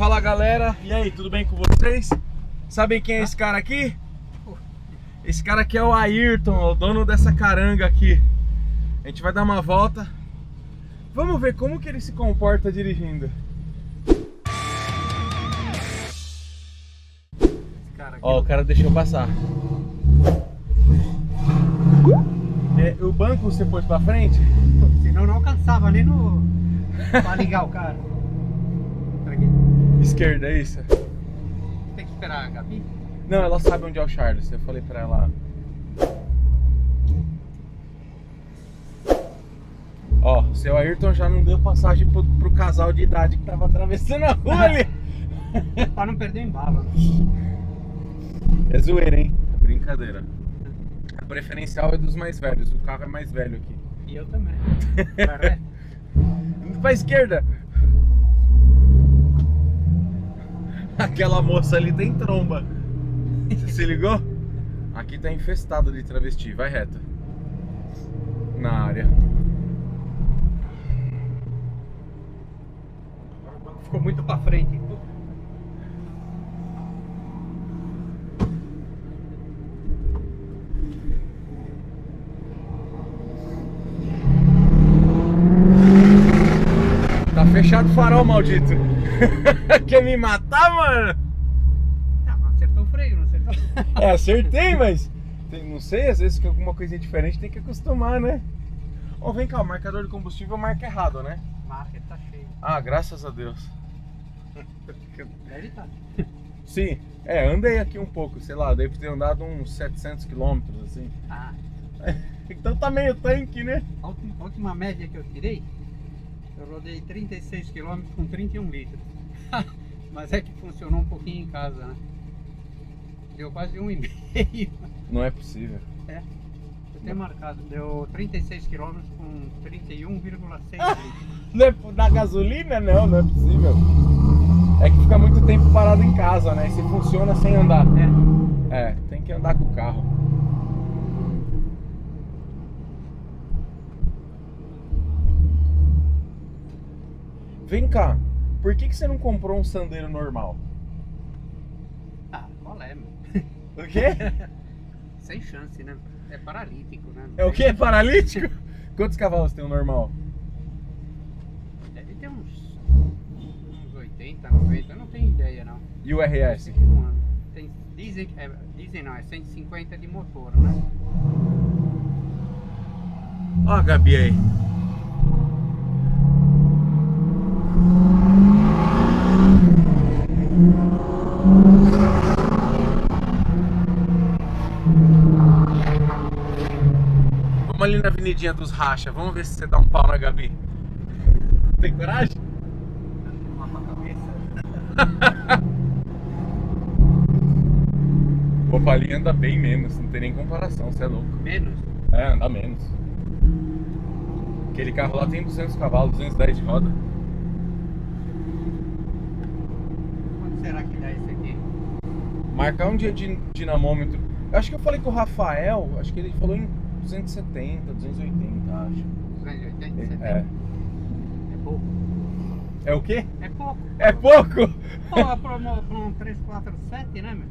Fala galera, e aí, tudo bem com vocês? Sabem quem é esse cara aqui? Esse cara aqui é o Ayrton, o dono dessa caranga aqui. A gente vai dar uma volta. Vamos ver como que ele se comporta dirigindo. Ó, o cara deixou passar. O banco você pôs pra frente? Senão não alcançava nem no... pra ligar o cara. Esquerda, é isso? Tem que esperar a Gabi? Não, ela sabe onde é o Charles, eu falei pra ela. Ó, o seu Ayrton já não deu passagem pro casal de idade que tava atravessando a rua ali. Pra não perder o embalo. É zoeira, hein? É brincadeira. A preferencial é dos mais velhos, o carro é mais velho aqui. E eu também. Indo pra esquerda. Aquela moça ali tem tromba. Você se ligou? Aqui tá infestado de travesti, vai reto. Na área. Ficou muito pra frente. Tá fechado o farol, maldito. Quer me matar, mano? Ah, mas acertou o freio, não acertou? É, acertei, mas não sei, às vezes que alguma coisinha diferente tem que acostumar, né? Ó, vem cá, o marcador de combustível marca errado, né? Marca, ele tá cheio. Ah, graças a Deus. Deve estar. Sim, andei aqui um pouco, sei lá, deve ter andado uns 700 km, assim. Ah. Então tá meio tanque, né? A última média que eu tirei, eu rodei 36 km com 31 litros. Mas é que funcionou um pouquinho em casa, né? Deu quase 1,5. Não é possível. É, eu tenho marcado. Deu 36 km com 31,6 litros. Na gasolina? Não, não é possível. É que fica muito tempo parado em casa, né? E se funciona sem andar. É, tem que andar com o carro. Vem cá, por que você não comprou um sandeiro normal? Ah, qual é, mano? O quê? Sem chance, né? É paralítico, né? É o quê? É paralítico? Quantos cavalos tem o normal? Deve ter uns 80, 90, eu não tenho ideia, não. E o RS? Dizem não, é 150 de motor, né? Ó a Gabi aí. Vamos ali na avenidinha dos Racha, vamos ver se você dá um pau na Gabi. Tem coragem? O Opala anda bem menos, não tem nem comparação, você é louco. Menos? É, anda menos. Aquele carro lá tem 200 cavalos, 210 de roda. Será que dá esse aqui? Marcar um dia de dinamômetro. Eu acho que eu falei com o Rafael, acho que ele falou em 270, 280, acho. 280, 70? É. É pouco. É o quê? É pouco. É pouco? Pô, pra um 347, né, meu?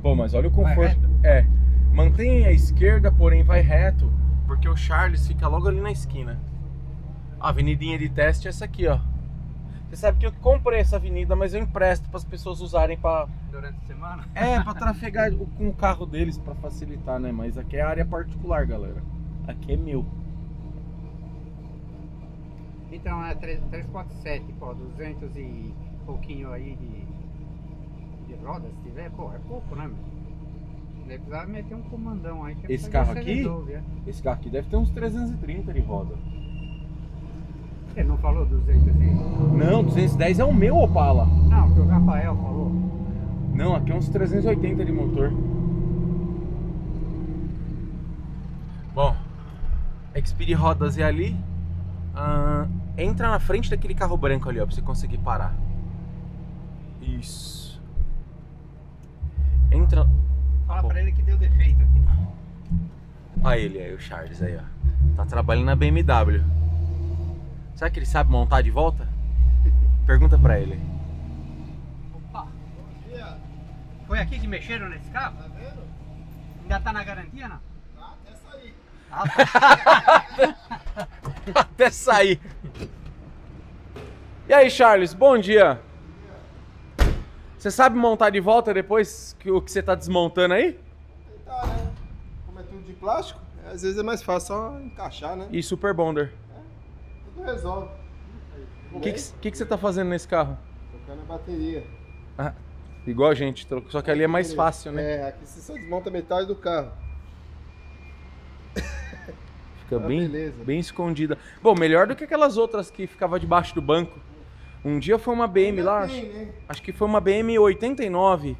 Pô, mas olha o conforto. É. Mantém a esquerda, porém vai reto, porque o Charles fica logo ali na esquina. A avenidinha de teste é essa aqui, ó. Você sabe que eu comprei essa avenida, mas eu empresto para as pessoas usarem para... Durante a semana? É, para trafegar com o carro deles, para facilitar, né? Mas aqui é área particular, galera. Aqui é meu. Então é 347, pô, 200 e pouquinho aí de rodas, se tiver, pô, é pouco, né, meu? Deve precisar meter um comandão aí. Que esse carro aqui? Resolve, é. Esse carro aqui deve ter uns 330 de roda. Ele não falou 210? Não, 210 é o meu Opala. Não, o que o Rafael falou. Não, aqui é uns 380 de motor. Bom, Xpeed Rodas é ali. Entra na frente daquele carro branco ali, ó, pra você conseguir parar. Isso. Entra... Fala pra ele que deu defeito aqui. Olha ele aí, o Charles aí, ó. Tá trabalhando na BMW. Será que ele sabe montar de volta? Pergunta pra ele. Foi aqui que mexeram nesse carro? Tá vendo? Ainda tá na garantia, não? Tá, até sair. Até sair. E aí, Charles, bom dia. Você sabe montar de volta depois que o que você tá desmontando aí? Tá, né? Como é tudo de plástico, às vezes é mais fácil só encaixar, né? E Super Bonder. É, tudo resolve. O que você tá fazendo nesse carro? Trocando a bateria. Ah, igual a gente, só que ali é mais fácil, né? É, aqui você só desmonta metade do carro. Fica bem escondida. Bom, melhor do que aquelas outras que ficava debaixo do banco. Um dia foi uma BM lá, acho que foi uma BM 89.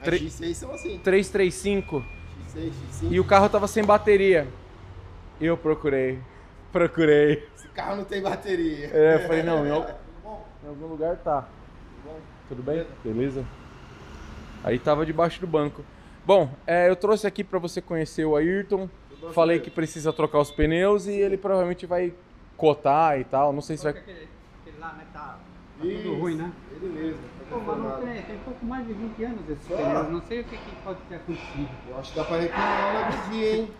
As X6 são assim. 335. X6, X5. E o carro tava sem bateria. Eu procurei. Esse carro não tem bateria. É, eu falei, não, em algum lugar tá. Tudo bem? Beleza? Aí tava debaixo do banco. Bom, eu trouxe aqui pra você conhecer o Ayrton. Falei que precisa trocar os pneus e ele provavelmente vai cotar e tal. Não sei se vai... Aquele lá, né? Tá tudo ruim, né? Ele mesmo. Pô, mas não tem pouco mais de 20 anos esse pneu. Não sei o que pode ter acontecido. Eu acho que dá pra reclamar na vizinha, hein?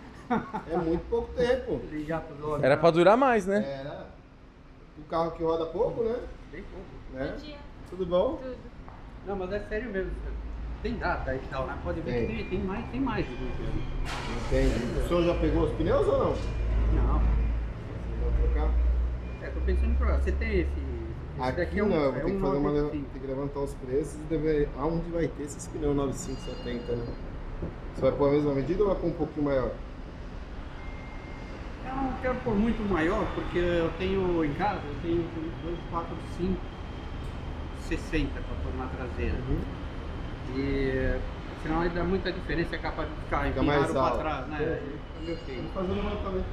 É muito pouco tempo. Era pra durar mais, né? Era. Um carro que roda pouco, né? Bem pouco. Né? Bom dia. Tudo bom? Tudo. Não, mas é sério mesmo. Tem data e tal, né? Pode ver que tem mais de 20 anos. Entendi. O senhor já pegou os pneus ou não? Não. Você vai trocar? É, tô pensando em trocar. Você tem esse... Aqui não, eu vou ter que fazer uma... Tem que levantar os preços e ver aonde vai ter esses pneus 9570, né? Você vai pôr a mesma medida ou vai pôr um pouquinho maior? Eu não quero pôr muito maior, porque eu tenho em casa, eu tenho 2, 4, 5, 60 para pôr na traseira. Uhum. E senão ele dá muita diferença, é capaz de ficar empinado para trás, né? Vamos fazer um levantamento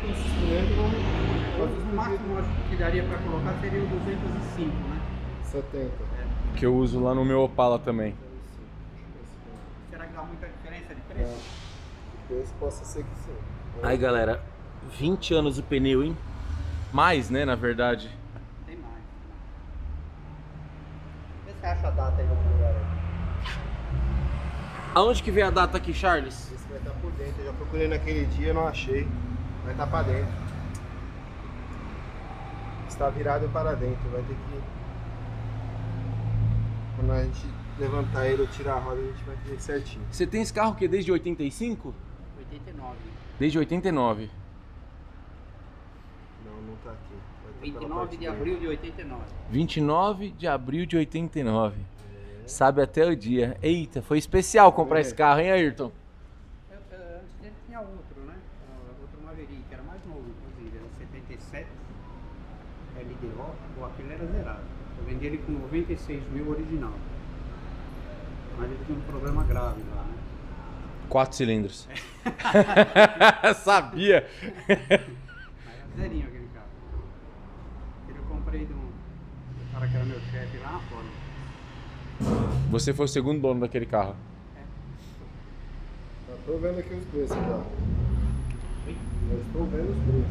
com esses pneus. O máximo que daria para colocar seria o 205, né? 70. É. Que eu uso lá no meu Opala também. Será que dá muita diferença de preço? É. De preço possa ser que sim. É. Aí galera, 20 anos o pneu, hein? Mais, né, na verdade. Tem mais. Vê se acha a data aí no lugar. Aonde que vem a data aqui, Charles? Esse vai estar por dentro, eu já procurei naquele dia, não achei. Vai estar para dentro. Está virado para dentro, vai ter que... Quando a gente levantar ele ou tirar a roda, a gente vai ver certinho. Você tem esse carro que desde 85? 89. Desde 89? Não, não está aqui. 29 de abril de 89. 29 de abril de 89. Sabe até o dia. Eita, foi especial comprar esse carro, hein, Ayrton? Antes dele tinha outro, né? Outro Maverick, era mais novo, inclusive. Era 77, LDO, aquele era zerado. Eu vendi ele com 96 mil original. Mas ele tinha um problema grave lá, né? 4 cilindros. Sabia! Era zerinho aquele carro. Ele eu comprei de um cara que era meu chefe lá na Fórmula. Você foi o segundo dono daquele carro. É. Já tô vendo aqui os preços, tá? Já estou vendo os preços.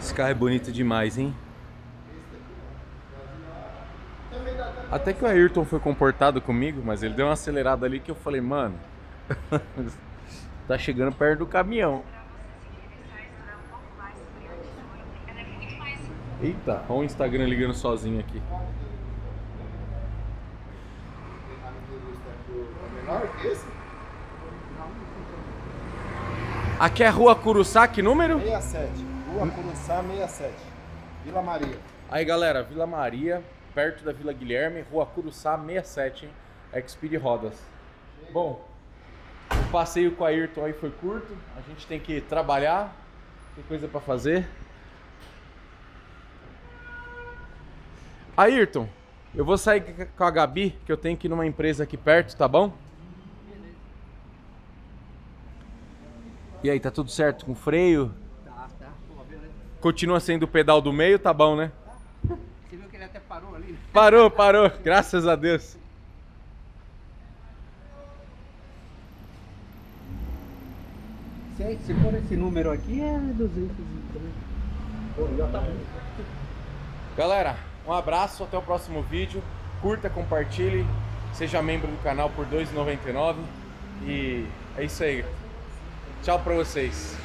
Esse carro é bonito demais, hein? Até que o Ayrton foi comportado comigo, mas ele deu uma acelerada ali que eu falei, mano... Tá chegando perto do caminhão. Eita, olha o Instagram ligando sozinho aqui. Aqui é Rua Curuçá, que número? 67. Rua Curuçá 67. Vila Maria. Aí galera, Vila Maria, perto da Vila Guilherme, Rua Curuçá 67, hein? Xpeed Rodas. Bom. O passeio com a Ayrton aí foi curto, a gente tem que trabalhar, tem coisa pra fazer. Ayrton, eu vou sair com a Gabi, que eu tenho que ir numa empresa aqui perto, tá bom? Beleza. E aí, tá tudo certo com o freio? Tá. Beleza. Continua sendo o pedal do meio, tá bom, né? Tá. Você viu que ele até parou ali, né? Parou, graças a Deus. se for esse número aqui, é 230. Pô, já tá muito. Galera, um abraço, até o próximo vídeo. Curta, compartilhe, seja membro do canal por R$ 2,99. E é isso aí. Tchau pra vocês.